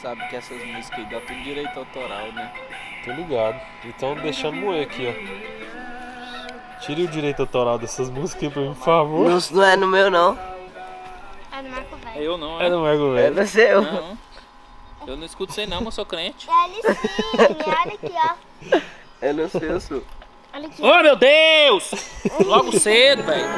sabe que essas músicas aí dão tudo direito autoral, né? Tô ligado. Então deixando moer aqui, ó. Tire o direito autoral dessas músicas aí pra mim, por favor. Não, não é no meu, não. É do Marco Velho. É eu não, é. É do Marco Velho. É do seu. Não. Eu não escuto isso aí não, mas sou crente. É ele sim, olha aqui, ó. É no seu, sou. Olha aqui. Oh, meu Deus! Logo cedo, velho.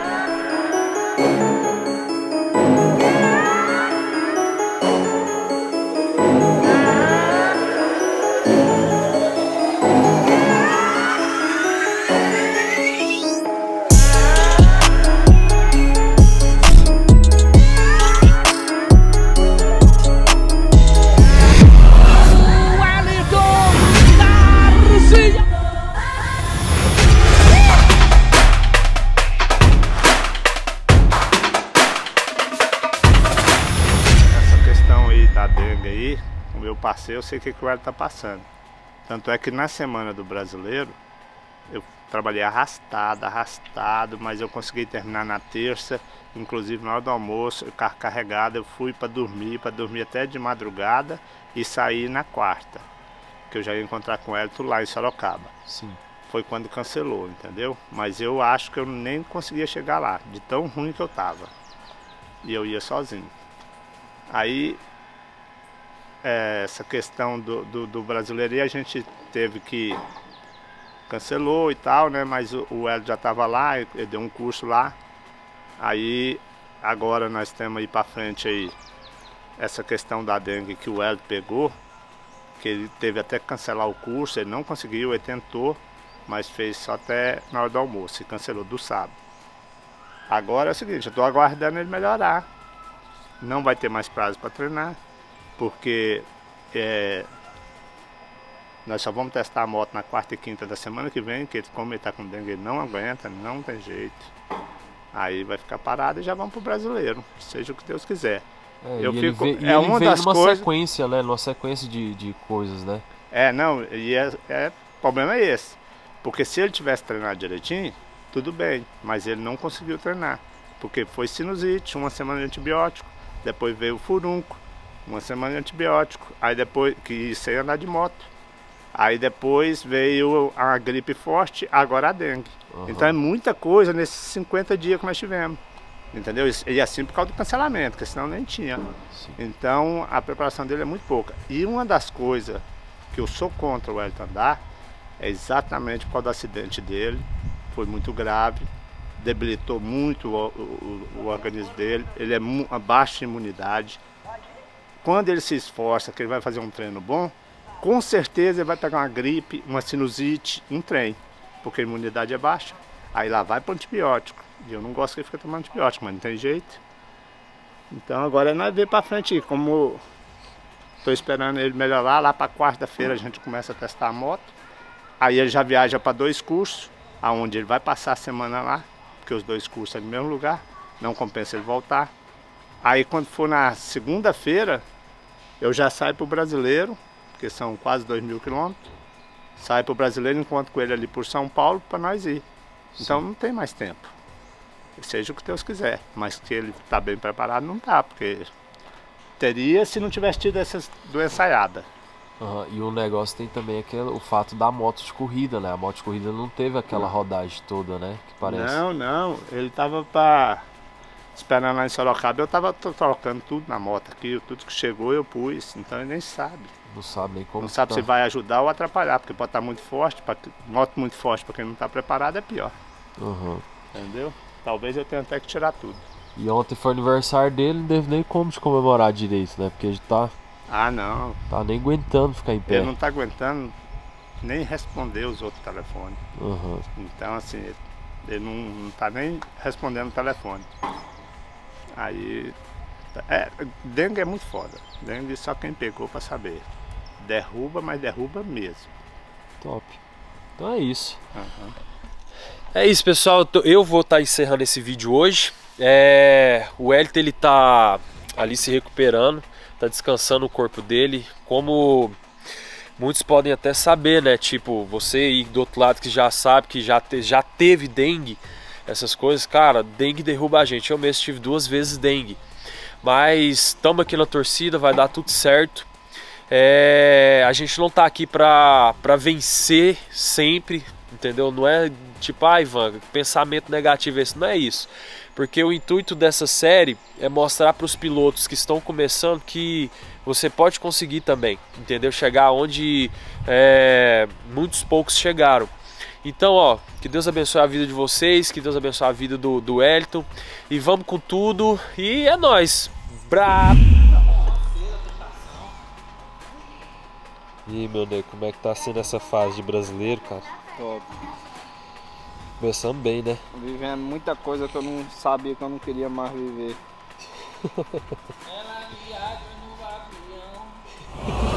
Passei, eu sei o que o Hélio tá passando. Tanto é que na semana do brasileiro eu trabalhei arrastado, mas eu consegui terminar na terça, inclusive na hora do almoço, eu carregado, eu fui para dormir até de madrugada e saí na quarta, que eu já ia encontrar com o Hélio lá em Sorocaba. Sim. Foi quando cancelou, entendeu? Mas eu acho que eu nem conseguia chegar lá, de tão ruim que eu tava. E eu ia sozinho. Aí essa questão do brasileiro, e a gente teve que cancelou e tal, né? Mas o Hélio já estava lá, ele deu um curso lá. Aí agora nós temos aí para frente aí essa questão da dengue que o Hélio pegou, que ele teve até que cancelar o curso, ele não conseguiu, ele tentou, mas fez só até na hora do almoço e cancelou do sábado. Agora é o seguinte, eu estou aguardando ele melhorar, não vai ter mais prazo para treinar. Porque nós só vamos testar a moto na quarta e quinta da semana que vem, que como ele está com dengue, ele não aguenta, não tem jeito. Aí vai ficar parado e já vamos pro brasileiro, seja o que Deus quiser. Ele vem numa sequência, né? Numa sequência de coisas, né? O problema é esse. Porque se ele tivesse treinado direitinho, tudo bem, mas ele não conseguiu treinar. Porque foi sinusite, uma semana de antibiótico, depois veio o furúnculo. Uma semana de antibiótico, aí depois que sem andar de moto, aí depois veio a gripe forte, agora a dengue. Então é muita coisa nesses 50 dias que nós tivemos, entendeu? E assim por causa do cancelamento, porque senão nem tinha. Sim. Então a preparação dele é muito pouca. E uma das coisas que eu sou contra o Elton Dar é exatamente por causa do acidente dele, foi muito grave, debilitou muito o organismo dele, ele é a baixa imunidade. Quando ele se esforça, que ele vai fazer um treino bom, com certeza ele vai pegar uma gripe, uma sinusite, um trem, porque a imunidade é baixa. Aí lá vai para o antibiótico. E eu não gosto que ele fique tomando antibiótico, mas não tem jeito. Então agora nós vamos para frente. Como estou esperando ele melhorar, lá para quarta-feira a gente começa a testar a moto. Aí ele já viaja para 2 cursos, aonde ele vai passar a semana lá, porque os 2 cursos é no mesmo lugar, não compensa ele voltar. Aí quando for na segunda-feira, eu já saio pro brasileiro, porque são quase 2.000 quilômetros, saio pro brasileiro, encontro com ele ali por São Paulo para nós ir. Sim. Então não tem mais tempo, seja o que Deus quiser, mas que ele tá bem preparado não tá, porque teria se não tivesse tido essa doença aiada. E um negócio tem também aquele, o fato da moto de corrida, né? A moto de corrida não teve aquela rodagem toda, né? Que parece. Não, ele tava para... Esperando lá em Sorocaba, eu tava trocando tudo na moto aqui, tudo que chegou eu pus, então ele nem sabe. Não sabe nem como. Não sabe se vai ajudar ou atrapalhar, porque pode estar muito forte, moto muito forte para quem não tá preparado é pior. Entendeu? Talvez eu tenha até que tirar tudo. E ontem foi aniversário dele, não teve nem como se comemorar direito, né? Porque ele tá... Ah, não. Tá nem aguentando ficar em pé. Ele não tá aguentando nem responder os outros telefones. Então assim, ele não tá nem respondendo o telefone. Aí, dengue é muito foda, dengue só quem pegou pra saber, derruba, mas derruba mesmo. Top, então é isso. É isso, pessoal, eu vou estar encerrando esse vídeo hoje. O Hélio, ele tá ali se recuperando, tá descansando o corpo dele, como muitos podem até saber, né, tipo, você e do outro lado que já sabe, que já teve dengue, essas coisas, cara, dengue derruba a gente. Eu mesmo tive 2 vezes dengue. Mas estamos aqui na torcida, vai dar tudo certo. A gente não tá aqui pra vencer sempre, entendeu? Não é tipo, ah, Ivan, pensamento negativo esse, não é isso. Porque o intuito dessa série é mostrar para os pilotos que estão começando que você pode conseguir também, entendeu? Chegar onde muitos poucos chegaram. Então, ó, que Deus abençoe a vida de vocês, que Deus abençoe a vida do Wellington. E vamos com tudo, e é nóis! Brabo! E aí, meu nego, como é que tá sendo essa fase de brasileiro, cara? Top. Começamos bem, né? Vivendo muita coisa que eu não sabia, que eu não queria mais viver. Ela viaja no avião.